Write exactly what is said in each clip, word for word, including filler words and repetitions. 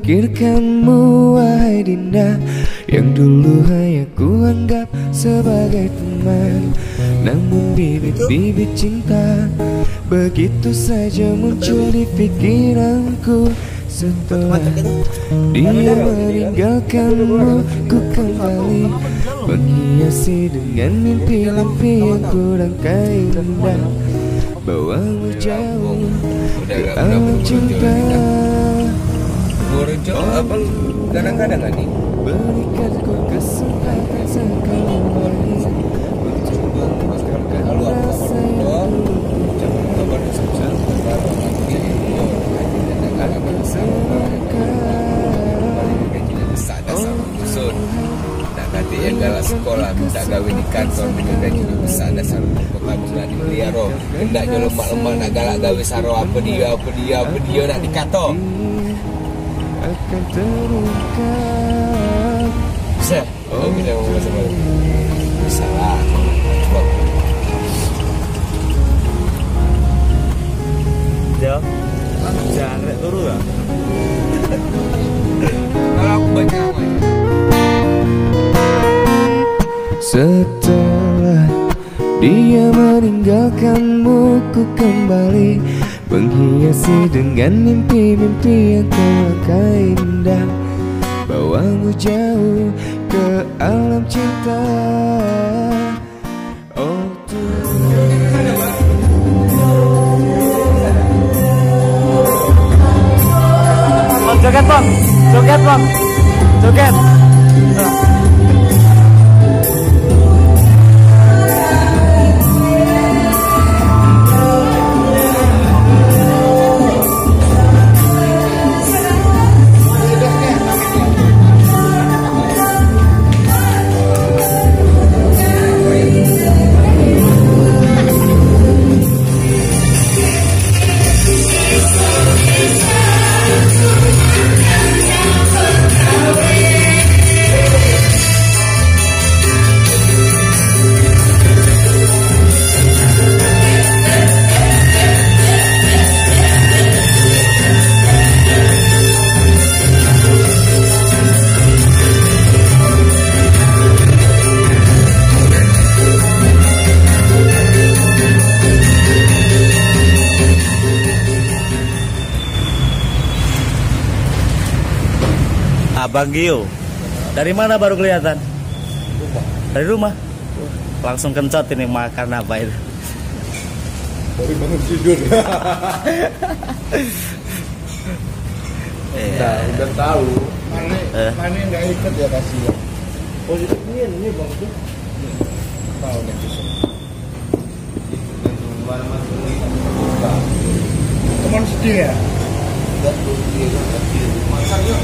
memikirkanmu, wahai Dinda, yang dulu hanya kuanggap sebagai teman. Namun bibit-bibit cinta begitu saja muncul di pikiranku. Setelah dia meninggalkanmu, ku kembali menghiasi dengan mimpi-mimpi yang kurang kaya indah. Bawamu jauh ke alam cinta. Kadang-kadang nih berikan ku kesempatan sekali lagi untuk mengungkapkan rasa dalam sekolah minta gawe di kantor dengan gaji besar dan selalu berkabungan di Purworejo hendaknya lemak-lemak nak galak gawe saro apa dia apa dia apa dia nak dikato akan terungkap bisa oh kita mau bersama bisa lah coba ya jangan turun lah kalau aku baca apa ya. Setelah dia meninggalkanmu, ku kembali menghiasi dengan mimpi-mimpi yang terlakai indah. Bawamu jauh ke alam cinta. Oh Tuhan. Bang, joget bang, joget bang, joget. Bang Gio, dari mana baru kelihatan? Rumah. Dari rumah? Langsung kencot ini makan apa itu? Baru bangun tidur. Nah, udah tahu. Mane, eh. Mane nggak ikut ya kasihan. Oh ini ini bang tuh. Tahu nggak bisa? Teman sedih ya? Tidak sedih, tidak sedih. Masanya?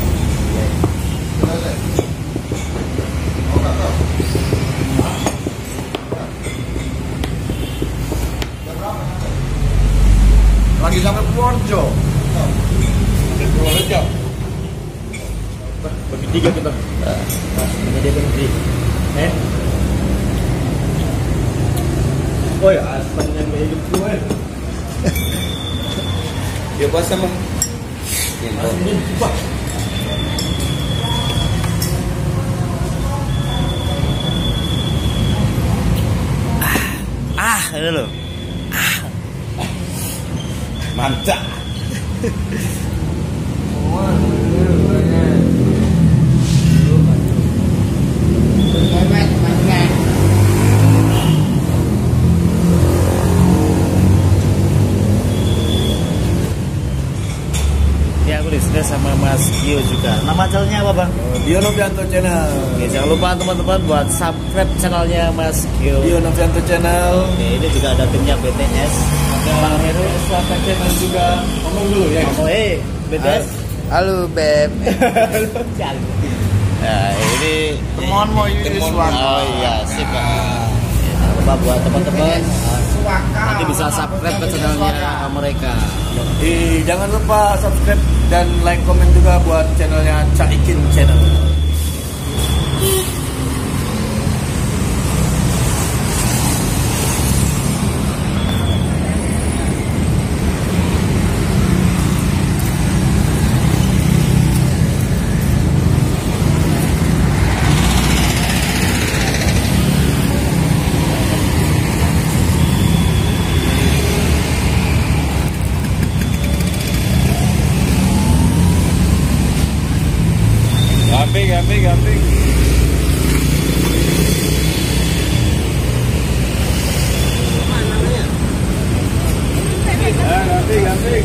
Lagi sampai Purworejo. Purworejo. Bagi tiga kita. Bagi tiga. Eh? Oh ya, asman yang hidup gue. Ya pas sama. Ini cepat. Ah, ada loh. Ah. Mantap. Ya, aku disini sama Mas Gio juga. Nama channelnya apa, Bang? Dionovianto Channel. Oke, jangan lupa teman-teman buat subscribe channelnya Mas Gio. Dionovianto Channel. Oke, ini juga ada timnya B T S. Bang Heru, Slatek Channel juga. Ngomong dulu ya. Oh, eh, B T S. Halo, Beb. Nah, ini Temon mau Yudi Suwaka. Oh iya, sip. Jangan lupa buat teman-teman. Nanti bisa subscribe ke channelnya mereka. Eh, jangan lupa subscribe dan like komen juga buat channelnya Cak Ikin Channel. ini gamping. Ya, gamping, gamping.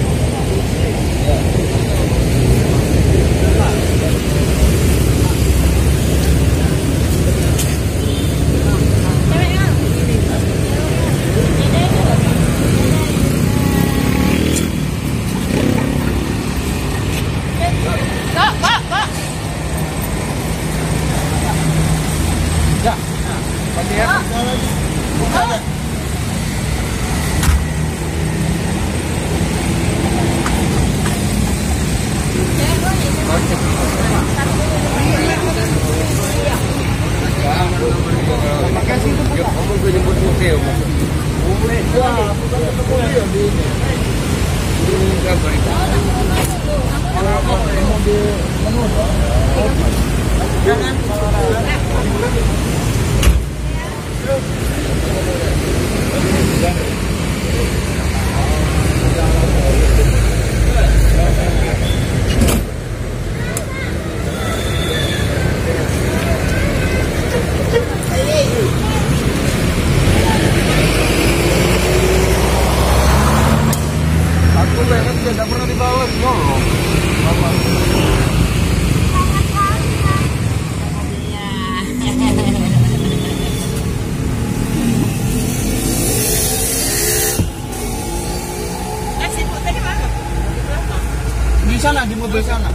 Sana di mobil sana.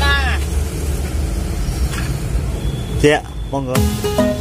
Nah. Ya, monggo.